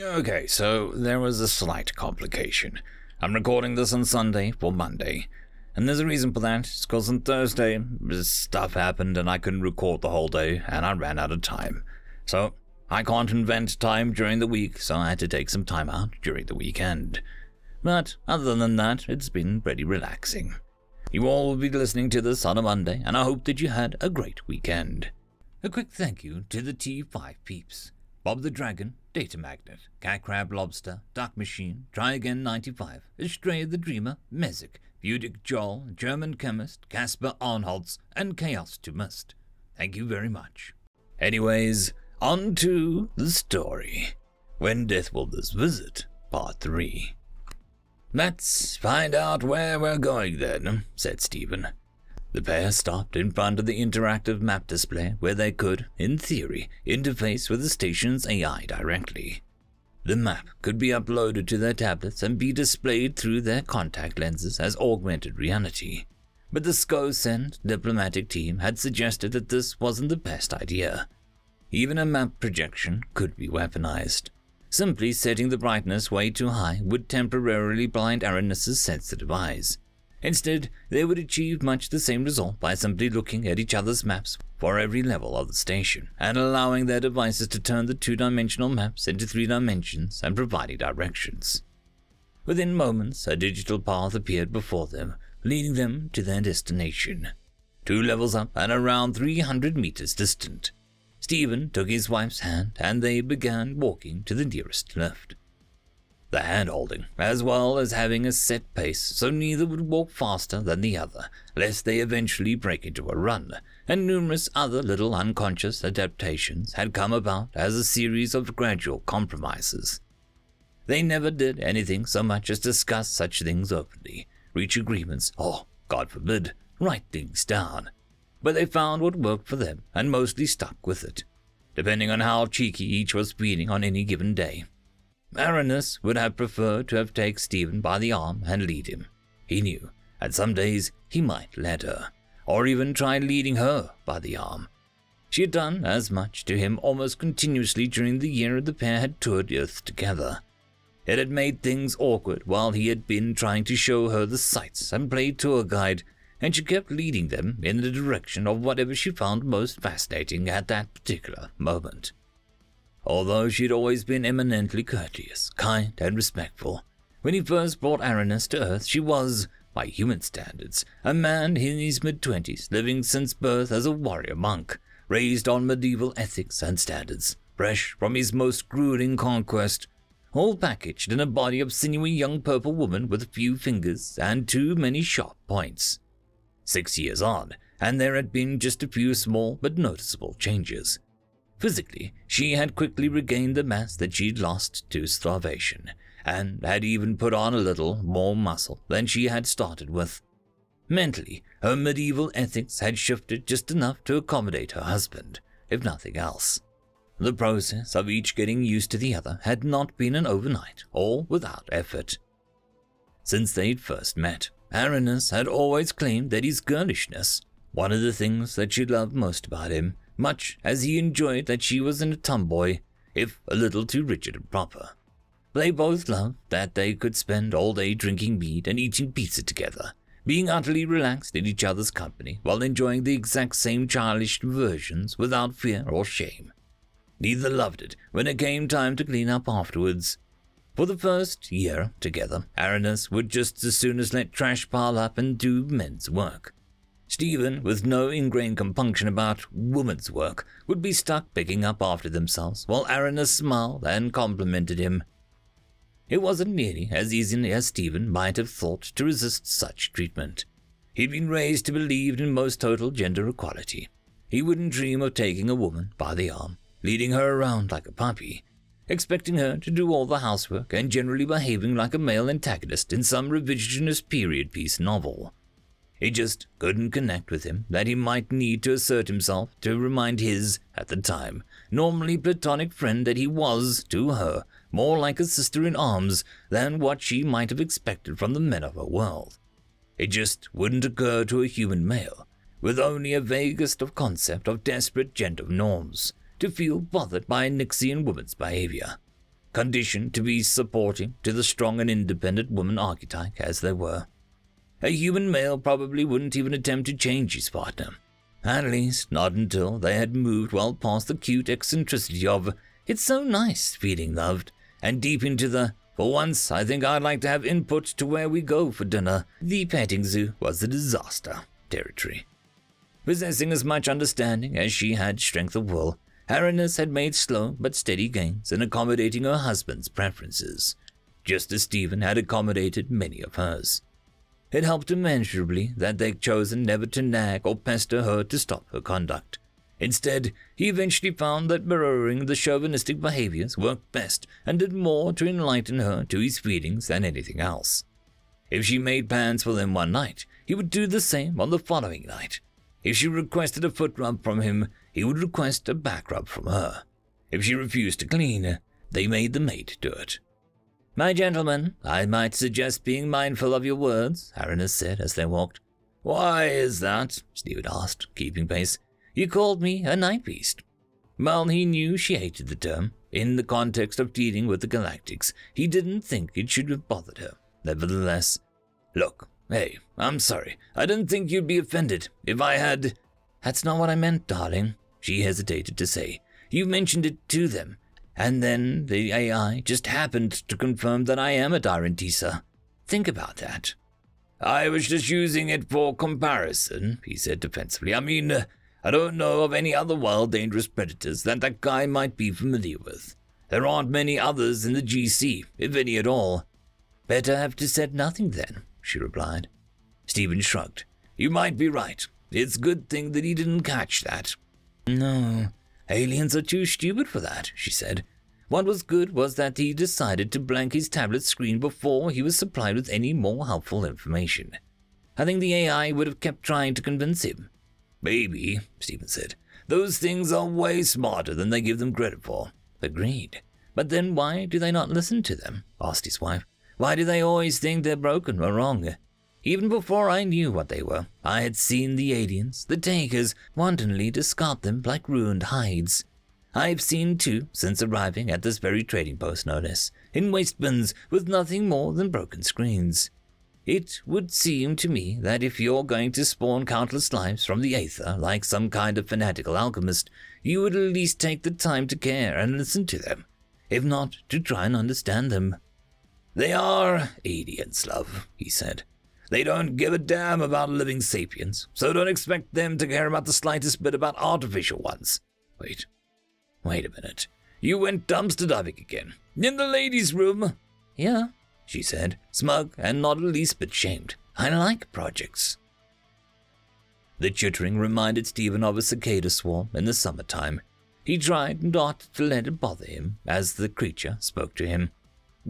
Okay, so there was a slight complication. I'm recording this on Sunday for Monday, and there's a reason for that. It's because on Thursday, stuff happened and I couldn't record the whole day, and I ran out of time. So, I can't invent time during the week, so I had to take some time out during the weekend. But, other than that, it's been pretty relaxing. You all will be listening to this on a Monday, and I hope that you had a great weekend. A quick thank you to the T5 peeps. Bob the Dragon, Data Magnet, Cat Crab Lobster, Dark Machine, Try Again 95, Astray the Dreamer, Mezik, Vudic Joel, German Chemist, Casper Arnholtz, and Chaos to Mist. Thank you very much. Anyways, on to the story. When Deathworlders Visit, Part 3. Let's find out where we're going then, said Stephen. The pair stopped in front of the interactive map display where they could, in theory, interface with the station's AI directly. The map could be uploaded to their tablets and be displayed through their contact lenses as augmented reality. But the SCOSEND diplomatic team had suggested that this wasn't the best idea. Even a map projection could be weaponized. Simply setting the brightness way too high would temporarily blind Aranus' sensitive eyes. Instead, they would achieve much the same result by simply looking at each other's maps for every level of the station, and allowing their devices to turn the two-dimensional maps into three dimensions and providing directions. Within moments, a digital path appeared before them, leading them to their destination. Two levels up and around 300 meters distant, Stephen took his wife's hand and they began walking to the nearest lift. The hand-holding, as well as having a set pace so neither would walk faster than the other, lest they eventually break into a run, and numerous other little unconscious adaptations had come about as a series of gradual compromises. They never did anything so much as discuss such things openly, reach agreements, or, God forbid, write things down, but they found what worked for them and mostly stuck with it, depending on how cheeky each was feeling on any given day. Aranus would have preferred to have taken Stephen by the arm and lead him. He knew, and some days he might let her, or even try leading her by the arm. She had done as much to him almost continuously during the year the pair had toured Earth together. It had made things awkward while he had been trying to show her the sights and play tour guide, and she kept leading them in the direction of whatever she found most fascinating at that particular moment. Although she had always been eminently courteous, kind, and respectful, when he first brought Aranus to Earth, she was, by human standards, a man in his mid-twenties, living since birth as a warrior monk, raised on medieval ethics and standards, fresh from his most grueling conquest, all packaged in a body of sinewy young purple woman with few fingers and too many sharp points. 6 years on, and there had been just a few small but noticeable changes. Physically, she had quickly regained the mass that she'd lost to starvation, and had even put on a little more muscle than she had started with. Mentally, her medieval ethics had shifted just enough to accommodate her husband, if nothing else. The process of each getting used to the other had not been an overnight or without effort. Since they'd first met, Aranus had always claimed that his girlishness, one of the things that she loved most about him, much as he enjoyed that she was a tomboy, if a little too rigid and proper. They both loved that they could spend all day drinking mead and eating pizza together, being utterly relaxed in each other's company while enjoying the exact same childish diversions without fear or shame. Neither loved it when it came time to clean up afterwards. For the first year together, Aranus would just as soon as let trash pile up and do men's work. Stephen, with no ingrained compunction about woman's work, would be stuck picking up after themselves while Aranus smiled and complimented him. It wasn't nearly as easy as Stephen might have thought to resist such treatment. He'd been raised to believe in most total gender equality. He wouldn't dream of taking a woman by the arm, leading her around like a puppy, expecting her to do all the housework and generally behaving like a male antagonist in some revisionist period piece novel. It just couldn't connect with him that he might need to assert himself to remind his, at the time, normally platonic friend that he was, to her, more like a sister in arms than what she might have expected from the men of her world. It just wouldn't occur to a human male, with only a vaguest of concept of desperate gender norms, to feel bothered by a Nixian woman's behavior. conditioned to be supportive to the strong and independent woman archetype as they were. A human male probably wouldn't even attempt to change his partner, at least not until they had moved well past the cute eccentricity of "it's so nice feeling loved" and deep into the "for once I think I'd like to have input to where we go for dinner, the petting zoo was a disaster" territory. Possessing as much understanding as she had strength of will, Aranus had made slow but steady gains in accommodating her husband's preferences, just as Stephen had accommodated many of hers. It helped immeasurably that they'd chosen never to nag or pester her to stop her conduct. Instead, he eventually found that mirroring the chauvinistic behaviors worked best and did more to enlighten her to his feelings than anything else. If she made plans for them one night, he would do the same on the following night. If she requested a foot rub from him, he would request a back rub from her. If she refused to clean, they made the maid do it. "My gentleman, I might suggest being mindful of your words," Aranus said as they walked. "Why is that?" Stephen asked, keeping pace. "You called me a night beast." While he knew she hated the term, in the context of dealing with the Galactics, he didn't think it should have bothered her. Nevertheless, "Look, hey, I'm sorry. I didn't think you'd be offended if I had—" "That's not what I meant, darling," she hesitated to say. "You mentioned it to them. And then the AI just happened to confirm that I am a Tyrantisa. Think about that." "I was just using it for comparison," he said defensively. "I mean, I don't know of any other wild dangerous predators that guy might be familiar with. There aren't many others in the GC, if any at all." "Better have to said nothing then," she replied. Stephen shrugged. "You might be right. It's a good thing that he didn't catch that." "No. Aliens are too stupid for that," she said. What was good was that he decided to blank his tablet screen before he was supplied with any more helpful information. I think the AI would have kept trying to convince him. "Maybe," Stephen said. "Those things are way smarter than they give them credit for." "Agreed. But then why do they not listen to them?" asked his wife. "Why do they always think they're broken or wrong? Even before I knew what they were, I had seen the aliens, the Takers, wantonly discard them like ruined hides. I've seen two since arriving at this very trading post notice, in waste bins with nothing more than broken screens. It would seem to me that if you're going to spawn countless lives from the Aether like some kind of fanatical alchemist, you would at least take the time to care and listen to them, if not to try and understand them." "They are aliens, love," he said. "They don't give a damn about living sapiens, so don't expect them to care about the slightest bit about artificial ones." Wait a minute. "You went dumpster diving again. In the ladies' room." "Yeah," she said, smug and not the least bit shamed. "I like projects." The chittering reminded Stephen of a cicada swarm in the summertime. He tried not to let it bother him as the creature spoke to him.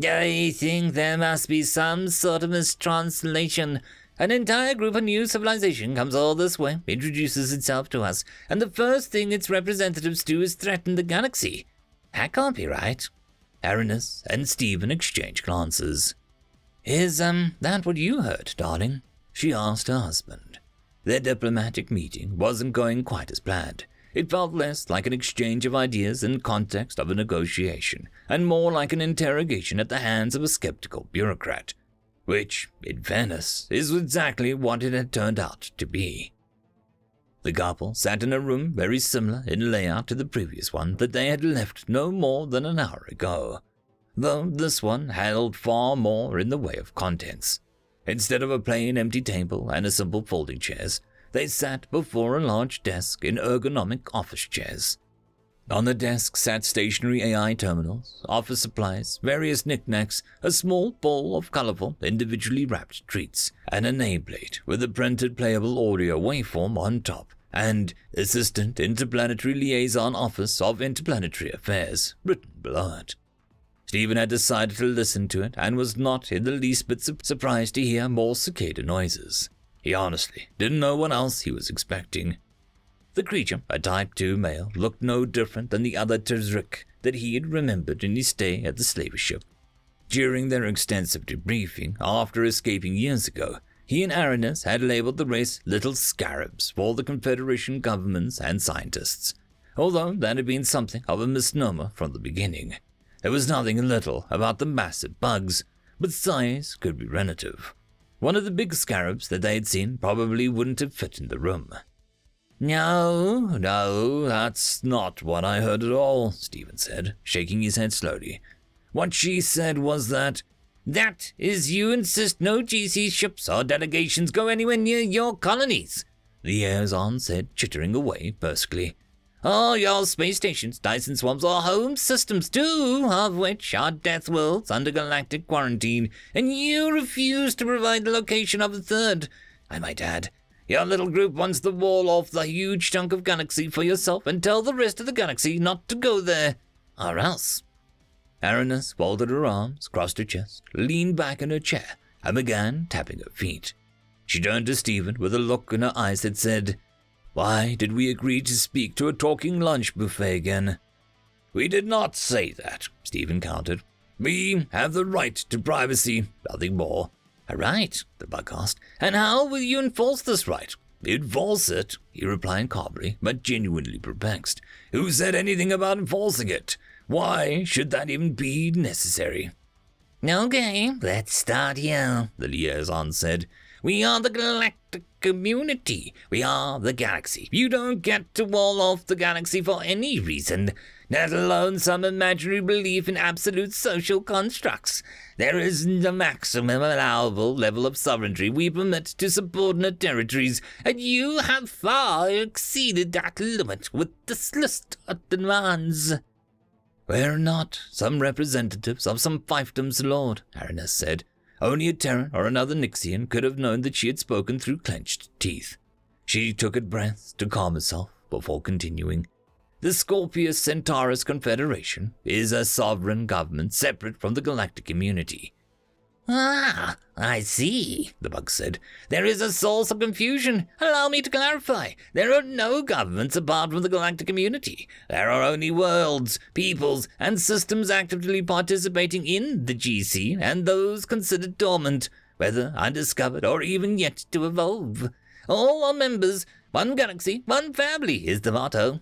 "I think there must be some sort of mistranslation. An entire group of new civilization comes all this way, introduces itself to us, and the first thing its representatives do is threaten the galaxy. That can't be right." Aranus and Stephen exchanged glances. "Is that what you heard, darling?" she asked her husband. Their diplomatic meeting wasn't going quite as planned. It felt less like an exchange of ideas in context of a negotiation, and more like an interrogation at the hands of a skeptical bureaucrat, which, in fairness, is exactly what it had turned out to be. The Garpal sat in a room very similar in layout to the previous one that they had left no more than an hour ago, though this one held far more in the way of contents. Instead of a plain empty table and a simple folding chairs, they sat before a large desk in ergonomic office chairs. On the desk sat stationary AI terminals, office supplies, various knickknacks, a small bowl of colorful, individually wrapped treats, and a nameplate with a printed playable audio waveform on top, and "Assistant Interplanetary Liaison Office of Interplanetary Affairs" written below it. Stephen had decided to listen to it and was not in the least bit surprised to hear more cicada noises. He honestly didn't know what else he was expecting. The creature, a Type 2 male, looked no different than the other Tzrik that he had remembered in his stay at the slaver ship. During their extensive debriefing after escaping years ago, he and Aranus had labeled the race Little Scarabs for the Confederation governments and scientists, although that had been something of a misnomer from the beginning. There was nothing little about the massive bugs, but size could be relative. One of the big scarabs that they had seen probably wouldn't have fit in the room. No, that's not what I heard at all, Stephen said, shaking his head slowly. What she said was that is, you insist no GC ships or delegations go anywhere near your colonies, the Airzon said, chittering away brusquely. All your space stations, Dyson swamps, or home systems, two of which are death worlds under galactic quarantine, and you refuse to provide the location of a third. I might add, your little group wants the wall off the huge chunk of galaxy for yourself and tell the rest of the galaxy not to go there, or else. Aranus folded her arms, crossed her chest, leaned back in her chair, and began tapping her feet. She turned to Stephen with a look in her eyes that said, Why did we agree to speak to a talking lunch buffet again? We did not say that, Stephen countered. We have the right to privacy, nothing more. A right, the bug asked. And how will you enforce this right? Enforce it, he replied calmly, but genuinely perplexed. Who said anything about enforcing it? Why should that even be necessary? Okay, let's start here, the liaison said. We are the Galactic Community. We are the galaxy. You don't get to wall off the galaxy for any reason, let alone some imaginary belief in absolute social constructs. There is the maximum allowable level of sovereignty we permit to subordinate territories, and you have far exceeded that limit with this list of demands. We're not some representatives of some fiefdom's lord, Aranus said. Only a Terran or another Nixian could have known that she had spoken through clenched teeth. She took a breath to calm herself before continuing. The Scorpius Centaurus Confederation is a sovereign government separate from the Galactic Community. Ah, I see, the bug said. There is a source of confusion. Allow me to clarify. There are no governments apart from the Galactic Community. There are only worlds, peoples, and systems actively participating in the GC and those considered dormant, whether undiscovered or even yet to evolve. All are members. One galaxy, one family is the motto.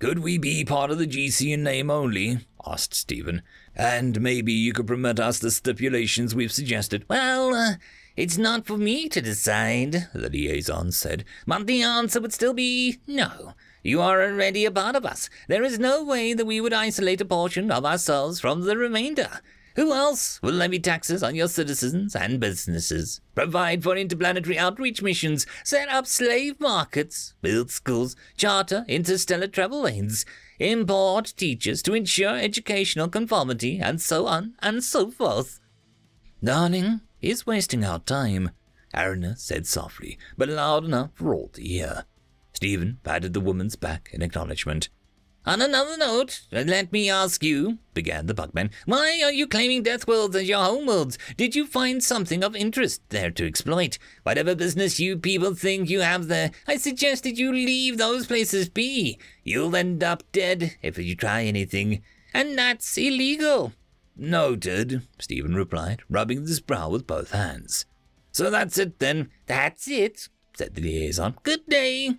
Could we be part of the GC in name only? Asked Stephen. And maybe you could permit us the stipulations we've suggested. Well, it's not for me to decide, the liaison said, but the answer would still be no. You are already a part of us. There is no way that we would isolate a portion of ourselves from the remainder. Who else will levy taxes on your citizens and businesses, provide for interplanetary outreach missions, set up slave markets, build schools, charter interstellar travel lanes, import teachers to ensure educational conformity, and so on and so forth? Darling is wasting our time, Aranus said softly, but loud enough for all to hear. Stephen patted the woman's back in acknowledgement. On another note, let me ask you, began the bugman, why are you claiming Deathworlds as your homeworlds? Did you find something of interest there to exploit? Whatever business you people think you have there, I suggest that you leave those places be. You'll end up dead if you try anything, and that's illegal. Noted, Stephen replied, rubbing his brow with both hands. So that's it then. That's it, said the liaison. Good day.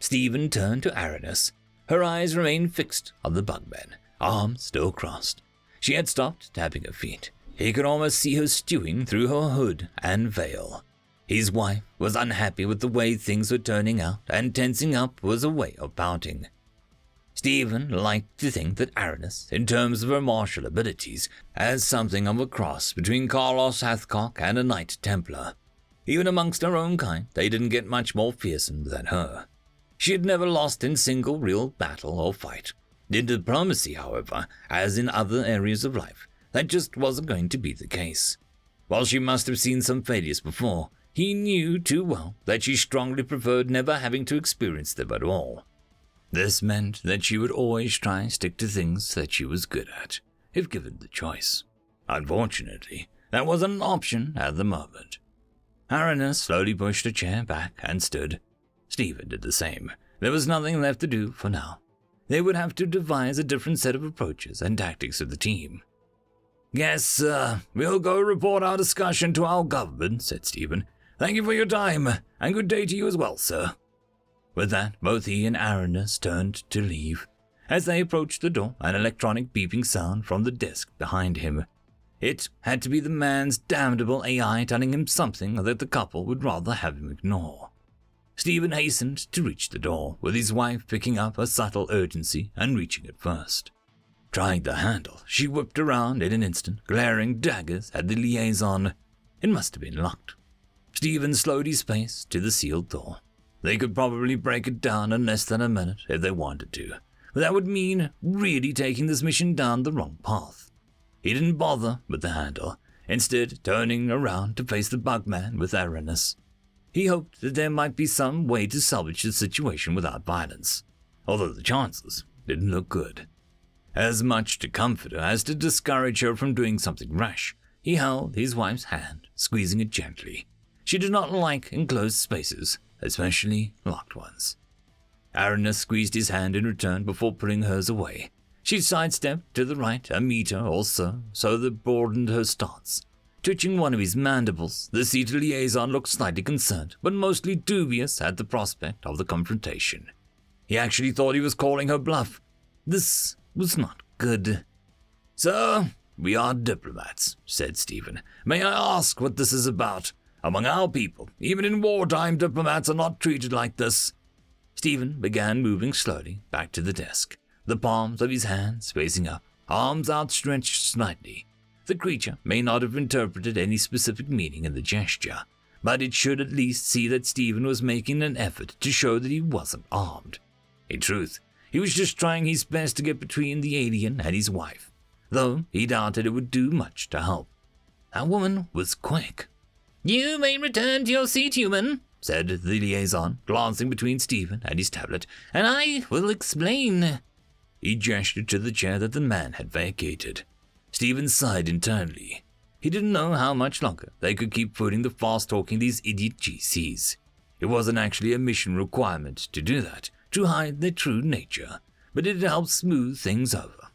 Stephen turned to Aranus. Her eyes remained fixed on the bugman, arms still crossed. She had stopped tapping her feet. He could almost see her stewing through her hood and veil. His wife was unhappy with the way things were turning out, and tensing up was a way of pouting. Stephen liked to think that Aranus, in terms of her martial abilities, as something of a cross between Carlos Hathcock and a Knight Templar. Even amongst her own kind, they didn't get much more fearsome than her. She had never lost in single real battle or fight. In diplomacy, however, as in other areas of life, that just wasn't going to be the case. While she must have seen some failures before, he knew too well that she strongly preferred never having to experience them at all. This meant that she would always try and stick to things that she was good at, if given the choice. Unfortunately, that wasn't an option at the moment. Aranus slowly pushed a chair back and stood. Stephen did the same. There was nothing left to do for now. They would have to devise a different set of approaches and tactics of the team. Yes, we'll go report our discussion to our government, said Stephen. Thank you for your time, and good day to you as well, sir. With that, both he and Aranus turned to leave. As they approached the door, an electronic beeping sound from the desk behind him. It had to be the man's damnable AI telling him something that the couple would rather have him ignore. Stephen hastened to reach the door, with his wife picking up a subtle urgency and reaching it first. Trying the handle, she whipped around in an instant, glaring daggers at the liaison. It must have been locked. Stephen slowed his pace to the sealed door. They could probably break it down in less than a minute if they wanted to, but that would mean really taking this mission down the wrong path. He didn't bother with the handle, instead turning around to face the bugman with Aranus. He hoped that there might be some way to salvage the situation without violence, although the chances didn't look good. As much to comfort her as to discourage her from doing something rash, he held his wife's hand, squeezing it gently. She did not like enclosed spaces, especially locked ones. Aranus squeezed his hand in return before pulling hers away. She sidestepped to the right a meter or so that broadened her stance. Twitching one of his mandibles, the seated liaison looked slightly concerned, but mostly dubious at the prospect of the confrontation. He actually thought he was calling her bluff. This was not good. "Sir, we are diplomats," said Stephen. "May I ask what this is about? Among our people, even in wartime, diplomats are not treated like this." Stephen began moving slowly back to the desk, the palms of his hands facing up, arms outstretched slightly. The creature may not have interpreted any specific meaning in the gesture, but it should at least see that Stephen was making an effort to show that he wasn't armed. In truth, he was just trying his best to get between the alien and his wife, though he doubted it would do much to help. That woman was quick. "You may return to your seat, human," said the liaison, glancing between Stephen and his tablet, "and I will explain." He gestured to the chair that the man had vacated. Stephen sighed internally. He didn't know how much longer they could keep footing the fast-talking these idiot GCs. It wasn't actually a mission requirement to do that, to hide their true nature, but it helped smooth things over.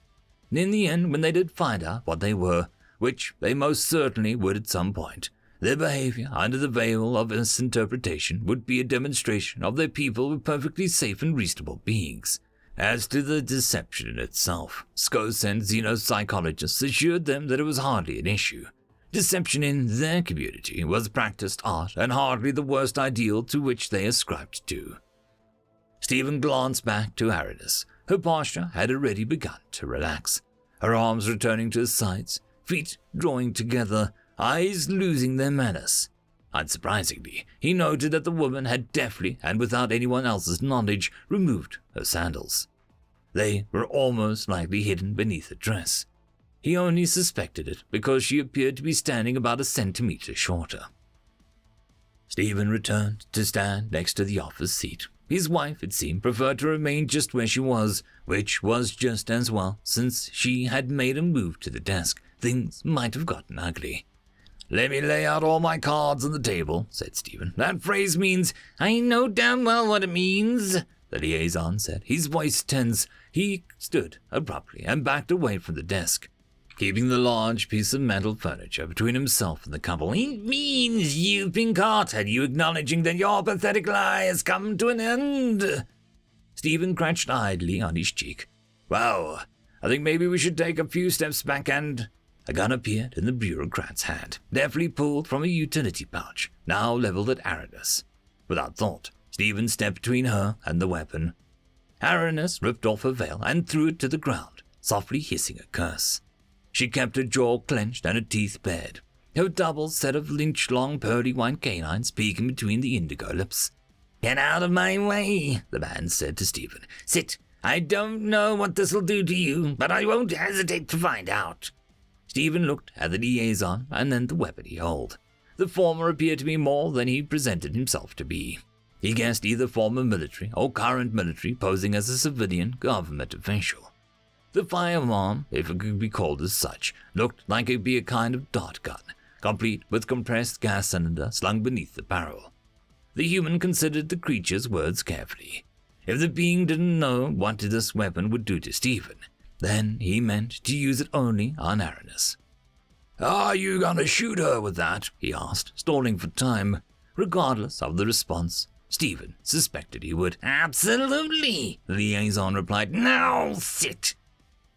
In the end, when they did find out what they were, which they most certainly would at some point, their behavior under the veil of misinterpretation would be a demonstration of their people were perfectly safe and reasonable beings. As to the deception in itself, Scos and xenopsychologists assured them that it was hardly an issue. Deception in their community was practiced art and hardly the worst ideal to which they ascribed to. Stephen glanced back to Aranus. Her posture had already begun to relax, her arms returning to her sides, feet drawing together, eyes losing their menace. Unsurprisingly, he noted that the woman had deftly, and without anyone else's knowledge, removed her sandals. They were almost likely hidden beneath her dress. He only suspected it because she appeared to be standing about a centimeter shorter. Stephen returned to stand next to the office seat. His wife, it seemed, preferred to remain just where she was, which was just as well, since she had made a move to the desk. Things might have gotten ugly. "Let me lay out all my cards on the table," said Stephen. "That phrase means—" "I know damn well what it means," the liaison said, his voice tense. He stood abruptly and backed away from the desk, keeping the large piece of metal furniture between himself and the couple. "It means you've been caught, and you acknowledging that your pathetic lie has come to an end." Stephen crouched idly on his cheek. "Wow, I think maybe we should take a few steps back and—" A gun appeared in the bureaucrat's hand, deftly pulled from a utility pouch, now leveled at Aranus. Without thought, Stephen stepped between her and the weapon. Aranus ripped off her veil and threw it to the ground, softly hissing a curse. She kept her jaw clenched and her teeth bared, her double set of lynch-long pearly white canines peeking between the indigo lips. "Get out of my way," the man said to Stephen. "Sit. I don't know what this'll do to you, but I won't hesitate to find out." Stephen looked at the liaison and then the weapon he held. The former appeared to be more than he presented himself to be. He guessed either former military or current military posing as a civilian government official. The firearm, if it could be called as such, looked like it would be a kind of dart gun, complete with compressed gas cylinder slung beneath the barrel. The human considered the creature's words carefully. If the being didn't know what this weapon would do to Stephen, then he meant to use it only on Aranus. "Are you gonna shoot her with that?" he asked, stalling for time. Regardless of the response, Stephen suspected he would. Absolutely, the liaison replied. Now sit.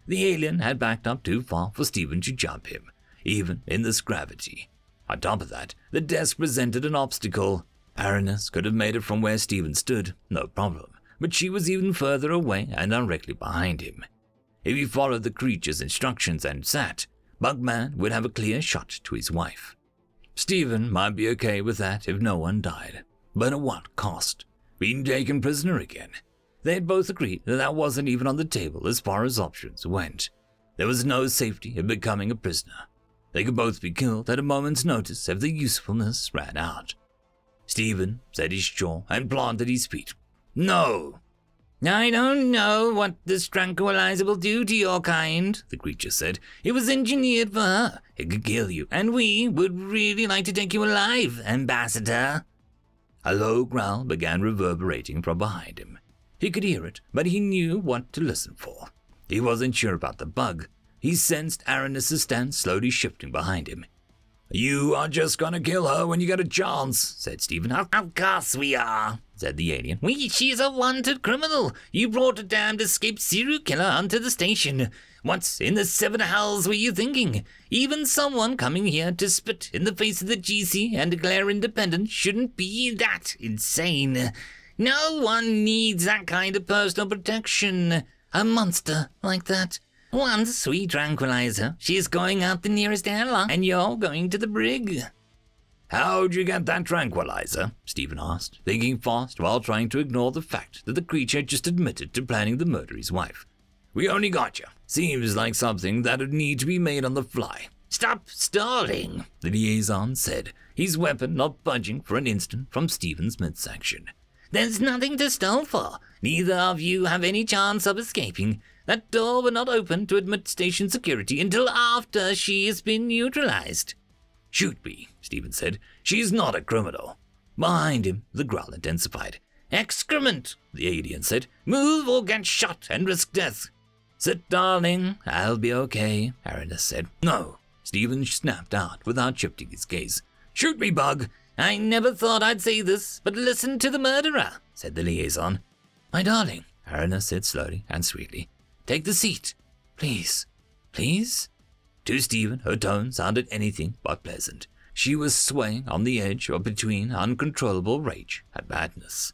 The alien had backed up too far for Stephen to jump him, even in this gravity. On top of that, the desk presented an obstacle. Aranus could have made it from where Stephen stood, no problem, but she was even further away and directly behind him. If he followed the creature's instructions and sat, Bugman would have a clear shot to his wife. Stephen might be okay with that if no one died, but at what cost? Being taken prisoner again. They had both agreed that that wasn't even on the table as far as options went. There was no safety in becoming a prisoner. They could both be killed at a moment's notice if their usefulness ran out. Stephen set his jaw and planted his feet. No! I don't know what this tranquilizer will do to your kind, the creature said. It was engineered for her. It could kill you, and we would really like to take you alive, Ambassador. A low growl began reverberating from behind him. He could hear it, but he knew what to listen for. He wasn't sure about the bug. He sensed Aranus' stance slowly shifting behind him. You are just gonna kill her when you get a chance, said Stephen. Of course we are, said the alien. She's a wanted criminal. You brought a damned escaped serial killer onto the station. What in the seven hells were you thinking? Even someone coming here to spit in the face of the GC and declare independence shouldn't be that insane. No one needs that kind of personal protection. A monster like that. Once we tranquilize her, she's going out the nearest airlock, and you're going to the brig. How'd you get that tranquilizer? Stephen asked, thinking fast while trying to ignore the fact that the creature had just admitted to planning the murder of his wife. We only got you. Seems like something that'd need to be made on the fly. Stop stalling, the liaison said, his weapon not budging for an instant from Stephen's midsection. There's nothing to stall for. Neither of you have any chance of escaping. That door will not open to admit station security until after she has been neutralized. Shoot me, Stephen said. She's not a criminal. Behind him, the growl intensified. Excrement, the alien said. Move or get shot and risk death. Sit, darling. I'll be okay, Aranus said. No, Stephen snapped out without shifting his gaze. Shoot me, bug. I never thought I'd say this, but listen to the murderer, said the liaison. My darling, Aranus said slowly and sweetly. Take the seat, please, please? To Stephen, her tone sounded anything but pleasant. She was swaying on the edge of between uncontrollable rage and madness.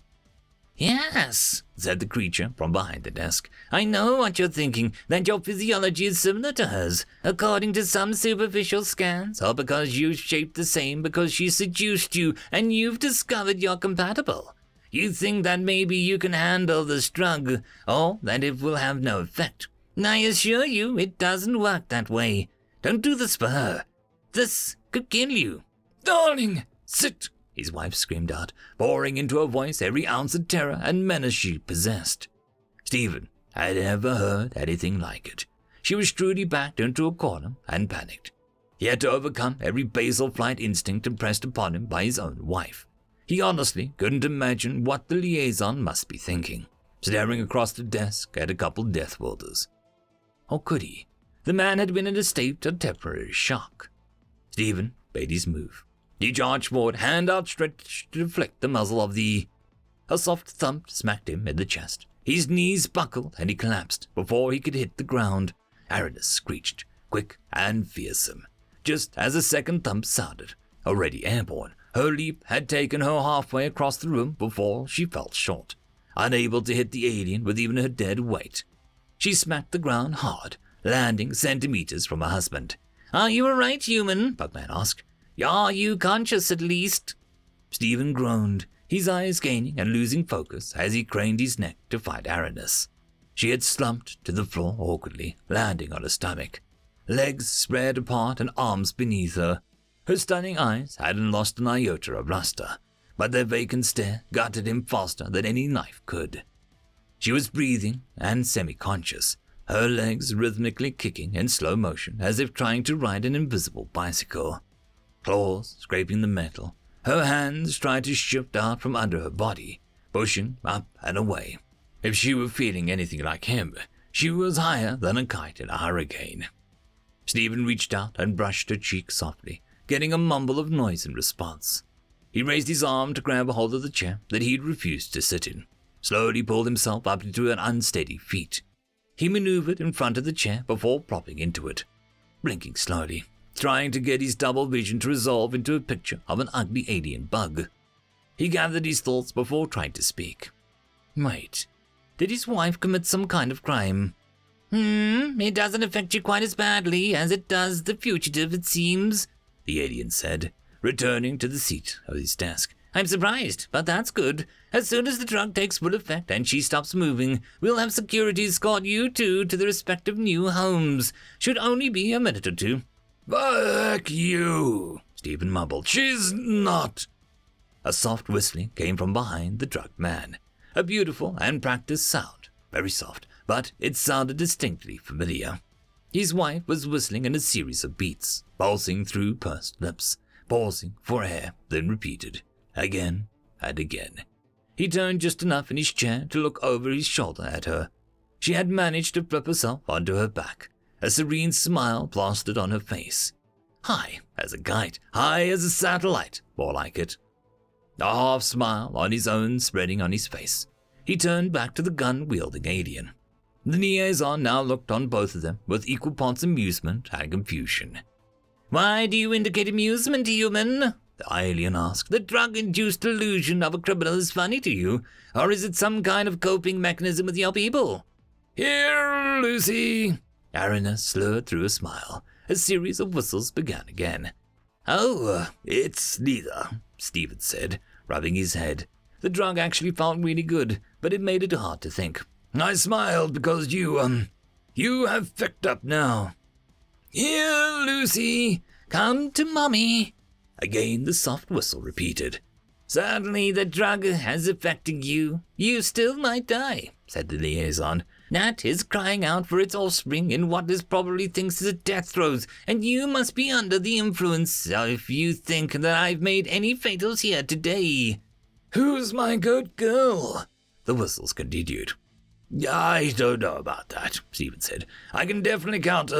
Yes, said the creature from behind the desk. I know what you're thinking, that your physiology is similar to hers. According to some superficial scans, or because you've shaped the same because she seduced you and you've discovered you're compatible. You think that maybe you can handle this drug, or that it will have no effect. I assure you, it doesn't work that way. Don't do this for her. This could kill you. Darling, sit, his wife screamed out, pouring into her voice every ounce of terror and menace she possessed. Stephen had never heard anything like it. She was shrewdly backed into a corner and panicked. He had to overcome every basal flight instinct impressed upon him by his own wife. He honestly couldn't imagine what the liaison must be thinking, staring across the desk at a couple Deathworlders. Or could he? The man had been in a state of temporary shock. Stephen made his move. He charged forward, hand outstretched to deflect the muzzle of the... A soft thump smacked him in the chest. His knees buckled and he collapsed before he could hit the ground. Aranus screeched, quick and fearsome. Just as a second thump sounded, already airborne, her leap had taken her halfway across the room before she fell short, unable to hit the alien with even her dead weight. She smacked the ground hard, landing centimeters from her husband. Are you all right, human? Bugman asked. Are you conscious at least? Stephen groaned, his eyes gaining and losing focus as he craned his neck to find Aranus. She had slumped to the floor awkwardly, landing on her stomach, legs spread apart and arms beneath her. Her stunning eyes hadn't lost an iota of luster, but their vacant stare gutted him faster than any knife could. She was breathing and semi-conscious, her legs rhythmically kicking in slow motion as if trying to ride an invisible bicycle. Claws scraping the metal, her hands tried to shift out from under her body, pushing up and away. If she were feeling anything like him, she was higher than a kite in a hurricane. Stephen reached out and brushed her cheek softly, getting a mumble of noise in response. He raised his arm to grab a hold of the chair that he'd refused to sit in, slowly pulled himself up to an unsteady feet. He maneuvered in front of the chair before plopping into it, blinking slowly, trying to get his double vision to resolve into a picture of an ugly alien bug. He gathered his thoughts before trying to speak. Wait, did his wife commit some kind of crime? It doesn't affect you quite as badly as it does the fugitive, it seems, the alien said, returning to the seat of his desk. I'm surprised, but that's good. As soon as the drug takes full effect and she stops moving, we'll have security escort you two to the respective new homes. Should only be a minute or two. Fuck you, Stephen mumbled. She's not. A soft whistling came from behind the drugged man. A beautiful and practiced sound, very soft, but it sounded distinctly familiar. His wife was whistling in a series of beats, pulsing through pursed lips, pausing for air, then repeated. Again and again. He turned just enough in his chair to look over his shoulder at her. She had managed to flip herself onto her back, a serene smile plastered on her face. High as a kite, high as a satellite, more like it. A half smile on his own spreading on his face. He turned back to the gun-wielding alien. The liaison now looked on both of them with equal parts amusement and confusion. Why do you indicate amusement, human? The alien asked. The drug-induced delusion of a criminal is funny to you, or is it some kind of coping mechanism with your people? Here, Lucy! Aranus slurred through a smile. A series of whistles began again. Oh, it's neither, Stephen said, rubbing his head. The drug actually felt really good, but it made it hard to think. I smiled because you have fucked up now. Here, Lucy! Come to Mummy! Again, the soft whistle repeated. Certainly the drug has affected you. You still might die, said the liaison. Nat is crying out for its offspring in what is probably thinks is a death throes, and you must be under the influence, so if you think that I've made any fatals here today. Who's my good girl? The whistles continued. I don't know about that, Stephen said. I can definitely count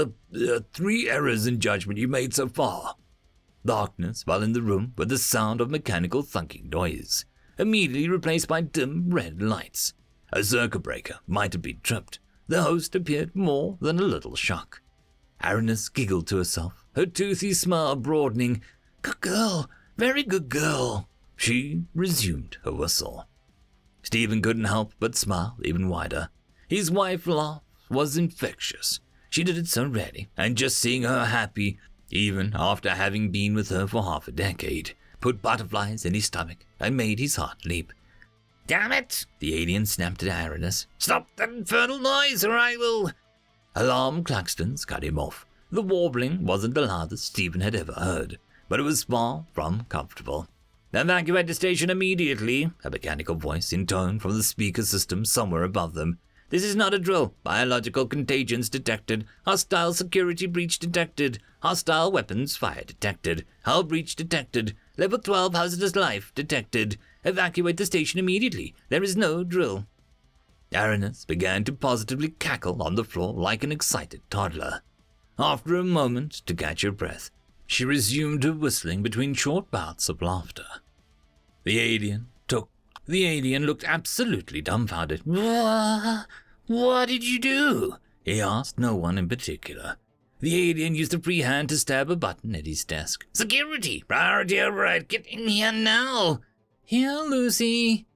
three errors in judgment you made so far. Darkness fell in the room with the sound of mechanical thunking noise, immediately replaced by dim red lights. A Zerka breaker might have been tripped. The host appeared more than a little shocked. Aranus giggled to herself, her toothy smile broadening. Good girl, very good girl. She resumed her whistle. Stephen couldn't help but smile even wider. His wife's laugh was infectious. She did it so rarely, and just seeing her happy, even after having been with her for half a decade, put butterflies in his stomach and made his heart leap. Damn it! The alien snapped at Aranus. Stop that infernal noise or I will... Alarm claxtons cut him off. The warbling wasn't the loudest Stephen had ever heard, but it was far from comfortable. Evacuate the station immediately, a mechanical voice intoned from the speaker system somewhere above them. This is not a drill. Biological contagions detected. Hostile security breach detected. Hostile weapons fire detected. Hull breach detected. Level 12 hazardous life detected. Evacuate the station immediately. There is no drill. Aranus began to positively cackle on the floor like an excited toddler. After a moment to catch her breath, she resumed her whistling between short bouts of laughter. The alien looked absolutely dumbfounded. What did you do? He asked no one in particular. The alien used a free hand to stab a button at his desk. Security! Priority override! Get in here now! Here, Lucy.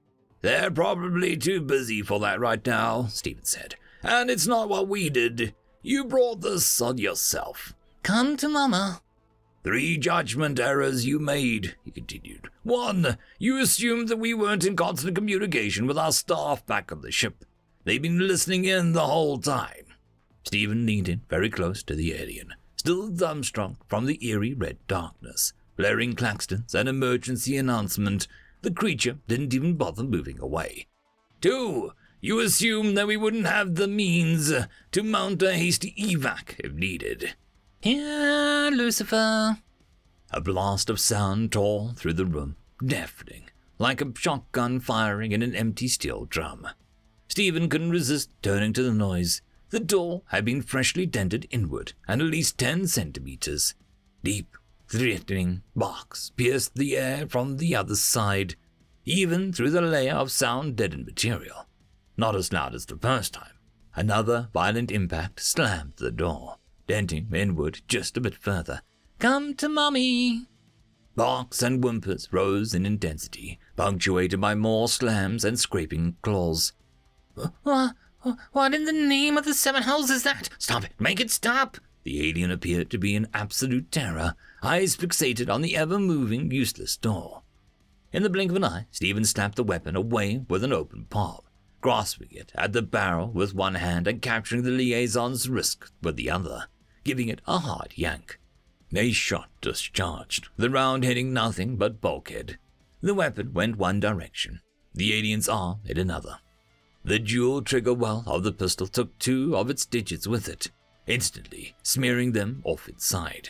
They're probably too busy for that right now, Stephen said. And it's not what we did. You brought this on yourself. Come to Mama. Three judgment errors you made, he continued. One, you assumed that we weren't in constant communication with our staff back on the ship. They've been listening in the whole time. Stephen leaned in very close to the alien, still dumbstruck from the eerie red darkness, blaring claxtons and emergency announcement. The creature didn't even bother moving away. Two, you assumed that we wouldn't have the means to mount a hasty evac if needed. Here, Lucifer. A blast of sound tore through the room, deafening, like a shotgun firing in an empty steel drum. Stephen couldn't resist turning to the noise. The door had been freshly dented inward and at least 10 centimeters. Deep, threatening barks pierced the air from the other side, even through the layer of sound-deadened material. Not as loud as the first time, another violent impact slammed the door, denting inward just a bit further. "Come to Mummy!" Barks and whimpers rose in intensity, punctuated by more slams and scraping claws. What in the name of the seven hells is that? Stop it! Make it stop! The alien appeared to be in absolute terror, eyes fixated on the ever-moving, useless door. In the blink of an eye, Stephen slapped the weapon away with an open palm, grasping it at the barrel with one hand and capturing the liaison's wrist with the other, giving it a hard yank. A shot discharged, the round hitting nothing but bulkhead. The weapon went one direction, the alien's arm in another. The dual trigger well of the pistol took two of its digits with it, instantly smearing them off its side.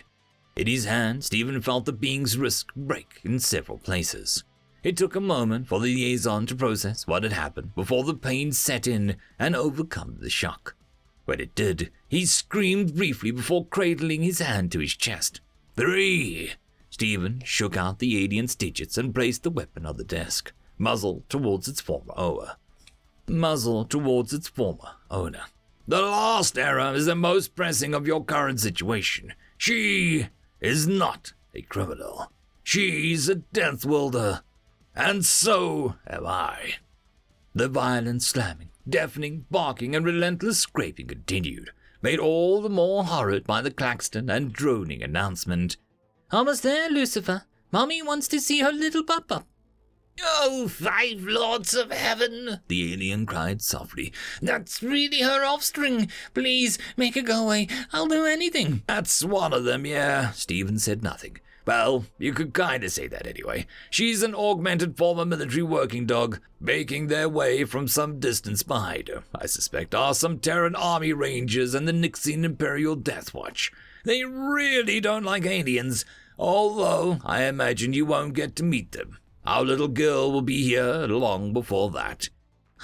In his hand, Stephen felt the being's wrist break in several places. It took a moment for the liaison to process what had happened before the pain set in and overcome the shock. When it did, he screamed briefly before cradling his hand to his chest. "Three!" Stephen shook out the alien's digits and placed the weapon on the desk, muzzle towards its former owner. "The last error is the most pressing of your current situation. She is not a criminal. She's a Deathworlder. And so am I." The violent slamming, deafening, barking, and relentless scraping continued, made all the more horrid by the claxton and droning announcement. "Almost there, Lucifer. Mommy wants to see her little pup-pup." "Oh, five lords of heaven!" the alien cried softly. "That's really her offspring. Please, make her go away. I'll do anything." "That's one of them, yeah." Stephen said nothing. "Well, you could kinda say that anyway. She's an augmented former military working dog, making their way from some distance behind her. I suspect are some Terran army rangers and the Nixian Imperial Death Watch. They really don't like aliens, although I imagine you won't get to meet them. Our little girl will be here long before that."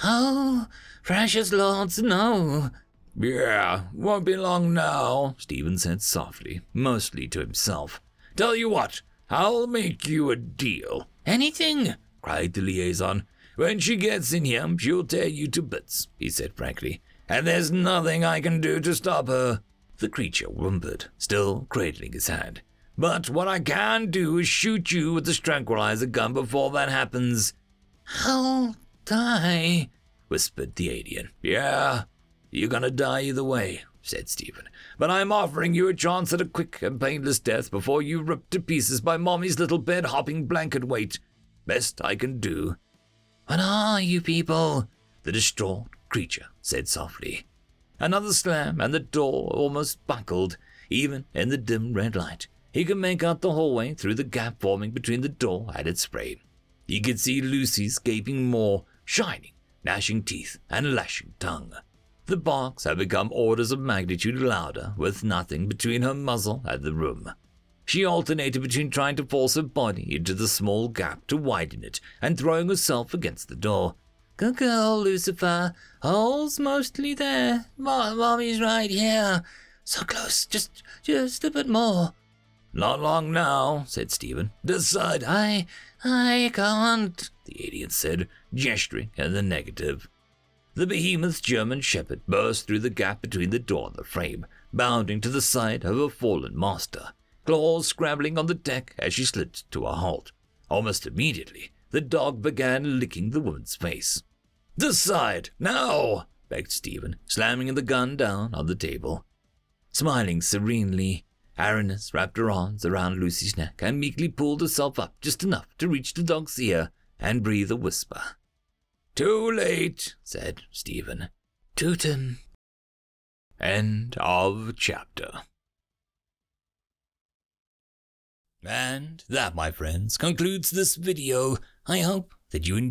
"Oh, precious lords, no." "Yeah, won't be long now," Stephen said softly, mostly to himself. "Tell you what, I'll make you a deal." "Anything!" cried the liaison. "When she gets in here, she'll tear you to bits," he said frankly. "And there's nothing I can do to stop her." The creature whimpered, still cradling his hand. "But what I can do is shoot you with this tranquilizer gun before that happens." "I'll die," whispered the alien. "Yeah, you're gonna die either way," said Stephen. "But I'm offering you a chance at a quick and painless death before you ripped to pieces by Mommy's little bed-hopping blanket weight. Best I can do." "What are you people?" the distraught creature said softly. Another slam and the door almost buckled, even in the dim red light. He could make out the hallway through the gap forming between the door and its frame. He could see Lucy's gaping maw, shining, gnashing teeth, and lashing tongue. The barks had become orders of magnitude louder, with nothing between her muzzle and the room. She alternated between trying to force her body into the small gap to widen it and throwing herself against the door. "Good girl, Lucifer. Hole's mostly there. Mommy's right here. So close, just a bit more." "Not long now," said Stephen. "Decide." I can't," the alien said, gesturing in the negative. The behemoth German shepherd burst through the gap between the door and the frame, bounding to the side of her fallen master, claws scrabbling on the deck as she slid to a halt. Almost immediately, the dog began licking the woman's face. "Decide, now!" begged Stephen, slamming the gun down on the table. Smiling serenely, Aranus wrapped her arms around Lucy's neck and meekly pulled herself up just enough to reach the dog's ear and breathe a whisper. "Too late," said Stephen. "Toot him." End of chapter. And that, my friends, concludes this video. I hope that you enjoyed.